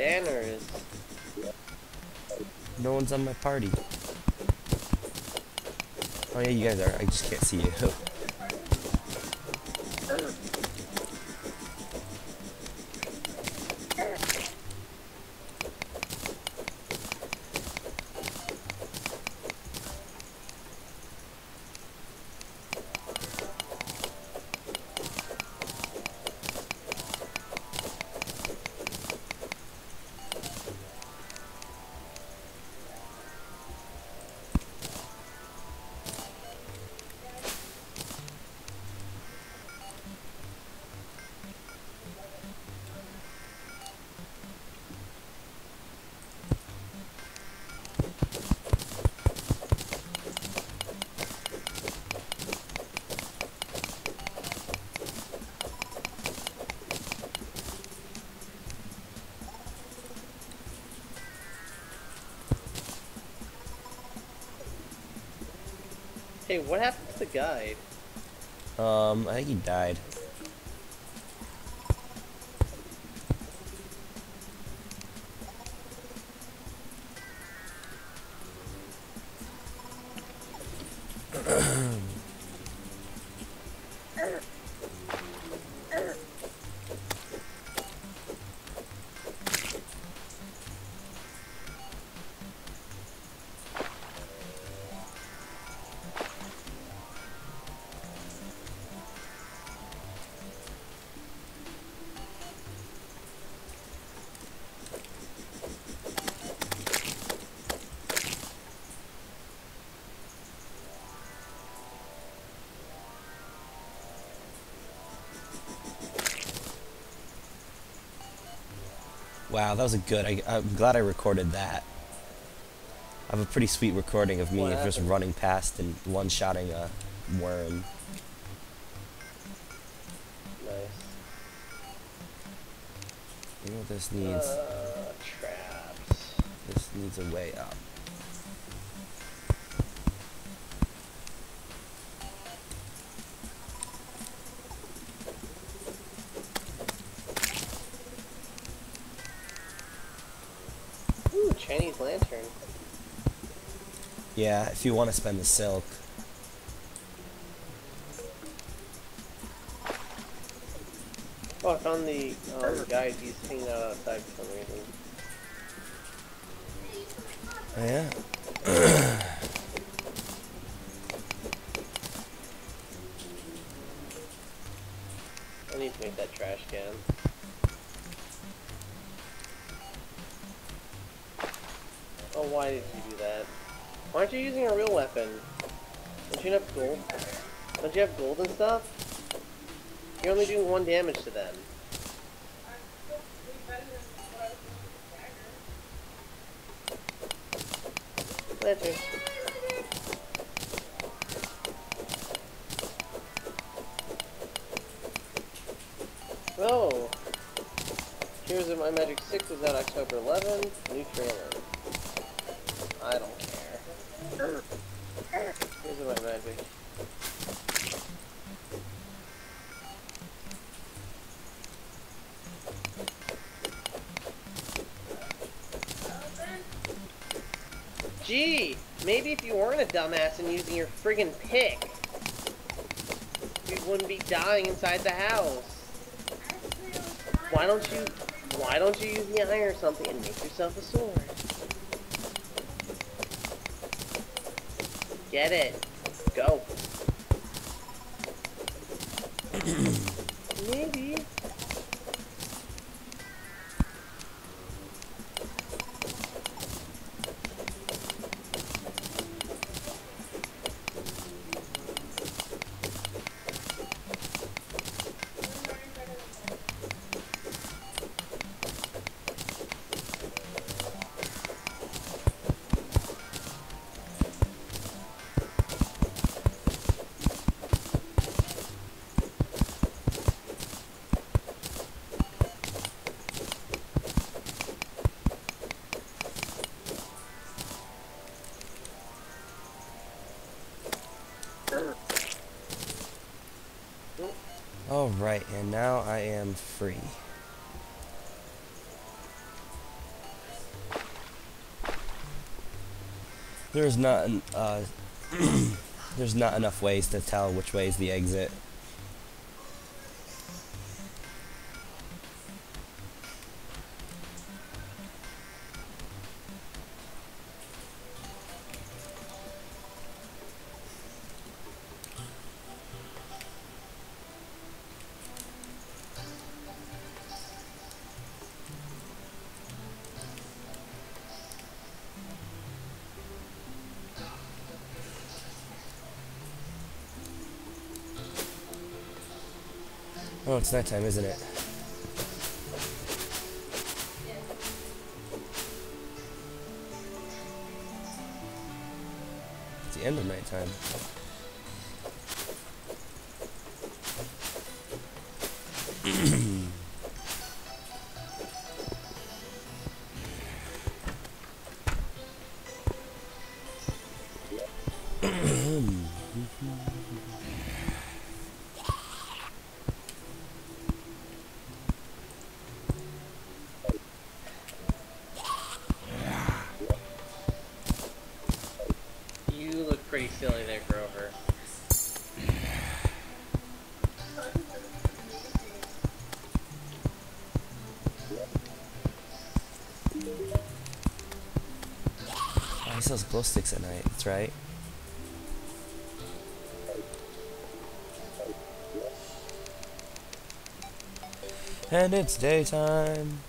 banner is. No one's on my party. Oh yeah, you guys are. I just can't see you. Hey, what happened to the guide? I think he died. Wow, that was a good. I'm glad I recorded that. I have a pretty sweet recording of me just running past and one-shotting a worm. Nice. You know what this needs? Traps. This needs a way up. Chinese lantern. Yeah, if you want to spend the silk. Oh, I found the guide. He's hanging out outside for some reason. Oh, yeah. I need to make that trash can. Oh, why did you do that? Why aren't you using a real weapon? Don't you have gold? Don't you have gold and stuff? You're only doing 1 damage to them. Lantern. Oh! Here's of My Magic 6 was out October 11th. New trailer. I don't care. Here's my magic. Gee, maybe if you weren't a dumbass and using your friggin' pick, you wouldn't be dying inside the house. Why don't you use the iron or something and make yourself a sword? Get it. Go. Maybe. Alright, and now I am free. There's not there's not enough ways to tell which way is the exit. Oh, it's night time, isn't it? It's the end of night time. Silly there, Grover. Oh, he sells glow sticks at night, that's right. And it's daytime.